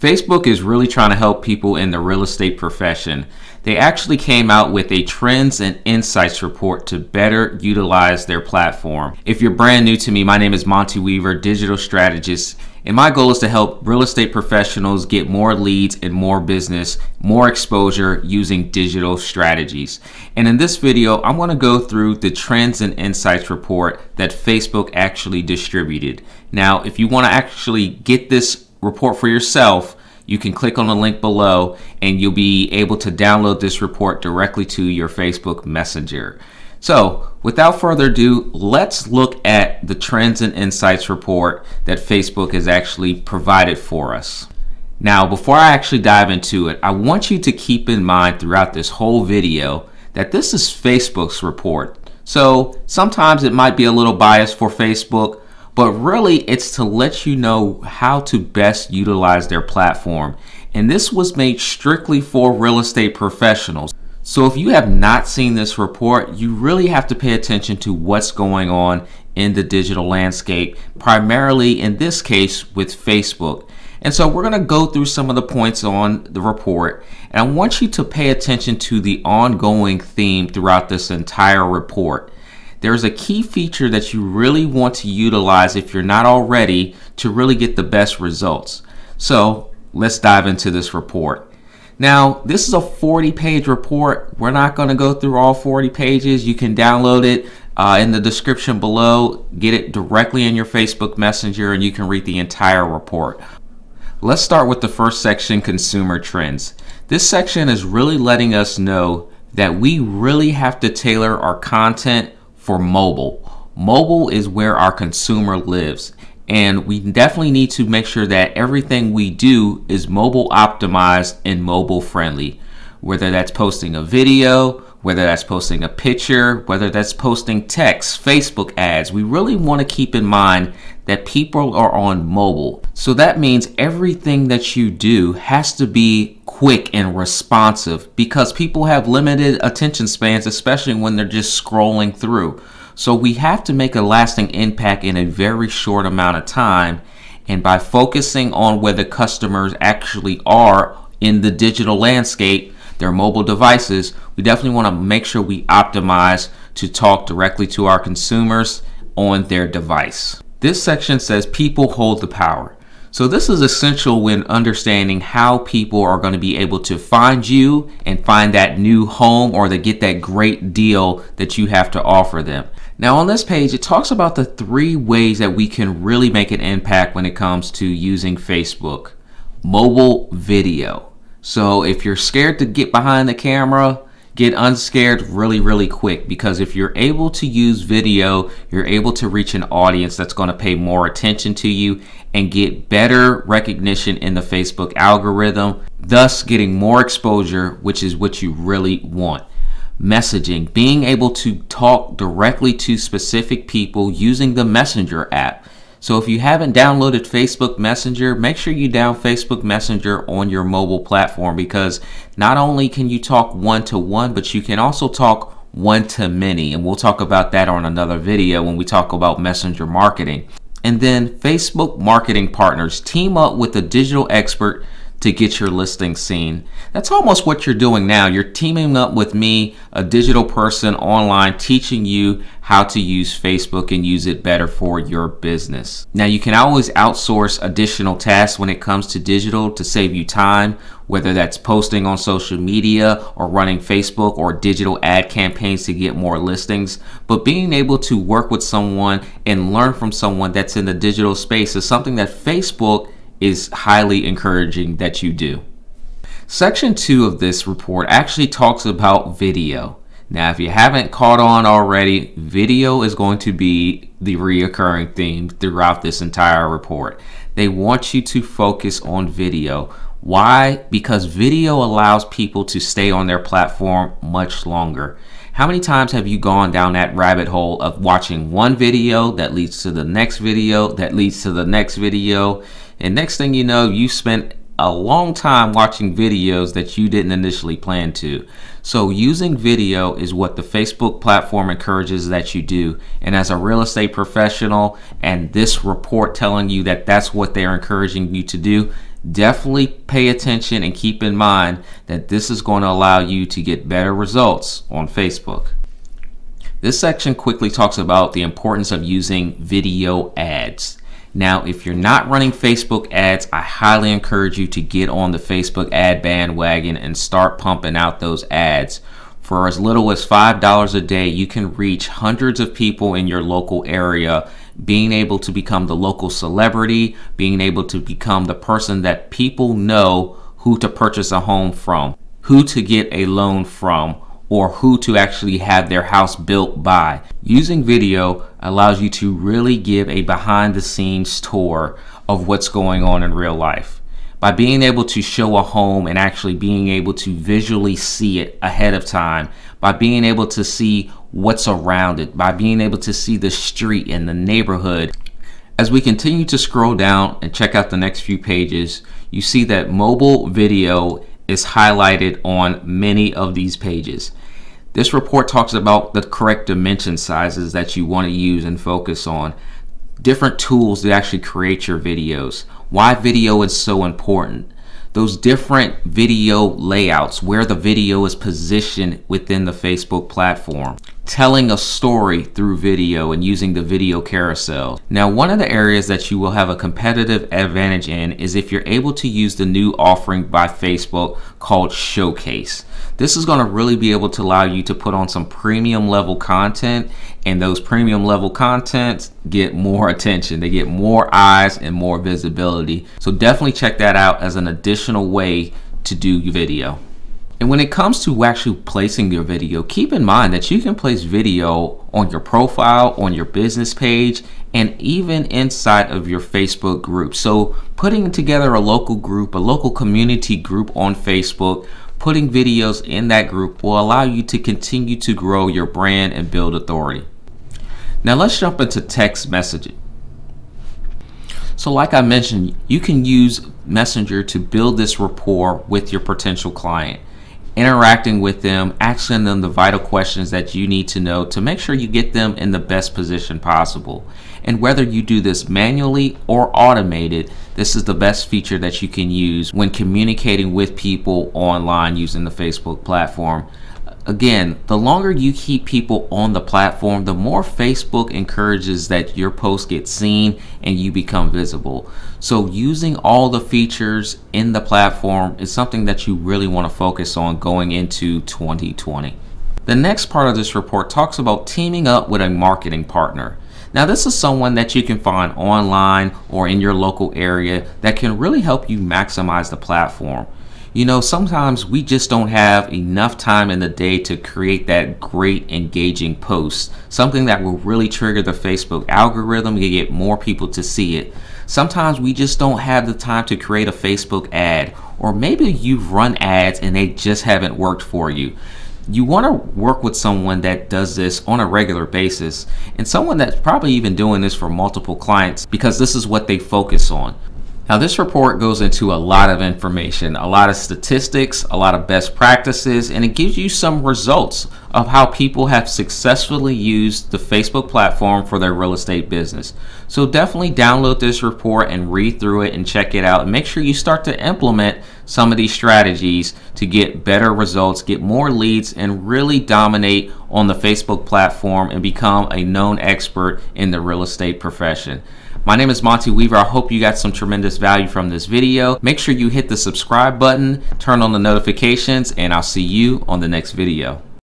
Facebook is really trying to help people in the real estate profession. They actually came out with a trends and insights report to better utilize their platform. If you're brand new to me, my name is Monty Weaver, digital strategist, and my goal is to help real estate professionals get more leads and more business, more exposure using digital strategies. And in this video, I'm going to go through the trends and insights report that Facebook actually distributed. Now, if you want to actually get this report for yourself, you can click on the link below and you'll be able to download this report directly to your Facebook Messenger. So without further ado, let's look at the trends and insights report that Facebook has actually provided for us. Now, before I actually dive into it, I want you to keep in mind throughout this whole video that this is Facebook's report. So sometimes it might be a little biased for Facebook, but really it's to let you know how to best utilize their platform. And this was made strictly for real estate professionals. So if you have not seen this report, you really have to pay attention to what's going on in the digital landscape, primarily in this case with Facebook. And so we're going to go through some of the points on the report, and I want you to pay attention to the ongoing theme throughout this entire report. There's a key feature that you really want to utilize if you're not already to really get the best results. So let's dive into this report. Now, this is a 40-page report. We're not going to go through all 40 pages. You can download it in the description below, get it directly in your Facebook Messenger, and you can read the entire report. Let's start with the first section, Consumer Trends. This section is really letting us know that we really have to tailor our content for mobile. Mobile is where our consumer lives, and we definitely need to make sure that everything we do is mobile optimized and mobile friendly. Whether that's posting a video, whether that's posting a picture, whether that's posting text, Facebook ads, we really want to keep in mind that people are on mobile. So that means everything that you do has to be quick and responsive because people have limited attention spans, especially when they're just scrolling through. So we have to make a lasting impact in a very short amount of time. And by focusing on where the customers actually are in the digital landscape, their mobile devices, we definitely want to make sure we optimize to talk directly to our consumers on their device. This section says people hold the power. So this is essential when understanding how people are going to be able to find you and find that new home or to get that great deal that you have to offer them. Now on this page, it talks about the three ways that we can really make an impact when it comes to using Facebook. Mobile video. So if you're scared to get behind the camera, get unscared really quick, because if you're able to use video, you're able to reach an audience that's going to pay more attention to you and get better recognition in the Facebook algorithm, thus getting more exposure, which is what you really want. Messaging, being able to talk directly to specific people using the Messenger app. So if you haven't downloaded Facebook Messenger, make sure you download Facebook Messenger on your mobile platform, because not only can you talk one-to-one, but you can also talk one-to-many. And we'll talk about that on another video when we talk about Messenger marketing. And then Facebook marketing partners, team up with a digital expert to get your listing seen. That's almost what you're doing now. You're teaming up with me, a digital person online, teaching you how to use Facebook and use it better for your business. Now, you can always outsource additional tasks when it comes to digital to save you time, whether that's posting on social media or running Facebook or digital ad campaigns to get more listings. But being able to work with someone and learn from someone that's in the digital space is something that Facebook is highly encouraging that you do. Section 2 of this report actually talks about video. Now, if you haven't caught on already, video is going to be the reoccurring theme throughout this entire report. They want you to focus on video. Why? Because video allows people to stay on their platform much longer. How many times have you gone down that rabbit hole of watching one video that leads to the next video that leads to the next video? And next thing you know, you spent a long time watching videos that you didn't initially plan to. So using video is what the Facebook platform encourages that you do. And as a real estate professional, and this report telling you that that's what they're encouraging you to do, definitely pay attention and keep in mind that this is going to allow you to get better results on Facebook. This section quickly talks about the importance of using video ads. Now, if you're not running Facebook ads, I highly encourage you to get on the Facebook ad bandwagon and start pumping out those ads. For as little as $5 a day, you can reach hundreds of people in your local area, being able to become the local celebrity, being able to become the person that people know who to purchase a home from, who to get a loan from, or who to actually have their house built by. Using video allows you to really give a behind the scenes tour of what's going on in real life. By being able to show a home and actually being able to visually see it ahead of time, by being able to see what's around it, by being able to see the street and the neighborhood. As we continue to scroll down and check out the next few pages, you see that mobile video is highlighted on many of these pages. This report talks about the correct dimension sizes that you want to use and focus on, different tools to actually create your videos, why video is so important, those different video layouts, where the video is positioned within the Facebook platform, telling a story through video and using the video carousel. Now, one of the areas that you will have a competitive advantage in is if you're able to use the new offering by Facebook called Showcase. This is going to really be able to allow you to put on some premium level content, and those premium level contents get more attention. They get more eyes and more visibility. So definitely check that out as an additional way to do your video. And when it comes to actually placing your video, keep in mind that you can place video on your profile, on your business page, and even inside of your Facebook group. So putting together a local group, a local community group on Facebook, putting videos in that group will allow you to continue to grow your brand and build authority. Now let's jump into text messaging. So like I mentioned, you can use Messenger to build this rapport with your potential client, interacting with them, asking them the vital questions that you need to know to make sure you get them in the best position possible. And whether you do this manually or automated, this is the best feature that you can use when communicating with people online using the Facebook platform. Again, the longer you keep people on the platform, the more Facebook encourages that your post gets seen and you become visible. So using all the features in the platform is something that you really want to focus on going into 2020. The next part of this report talks about teaming up with a marketing partner. Now, this is someone that you can find online or in your local area that can really help you maximize the platform. You know, sometimes we just don't have enough time in the day to create that great engaging post, something that will really trigger the Facebook algorithm to get more people to see it. Sometimes we just don't have the time to create a Facebook ad, or maybe you've run ads and they just haven't worked for you. You want to work with someone that does this on a regular basis, and someone that's probably even doing this for multiple clients, because this is what they focus on. Now, this report goes into a lot of information, a lot of statistics, a lot of best practices, and it gives you some results of how people have successfully used the Facebook platform for their real estate business. So definitely download this report and read through it and check it out, and make sure you start to implement some of these strategies to get better results, get more leads, and really dominate on the Facebook platform and become a known expert in the real estate profession. My name is Monty Weaver. I hope you got some tremendous value from this video. Make sure you hit the subscribe button, turn on the notifications, and I'll see you on the next video.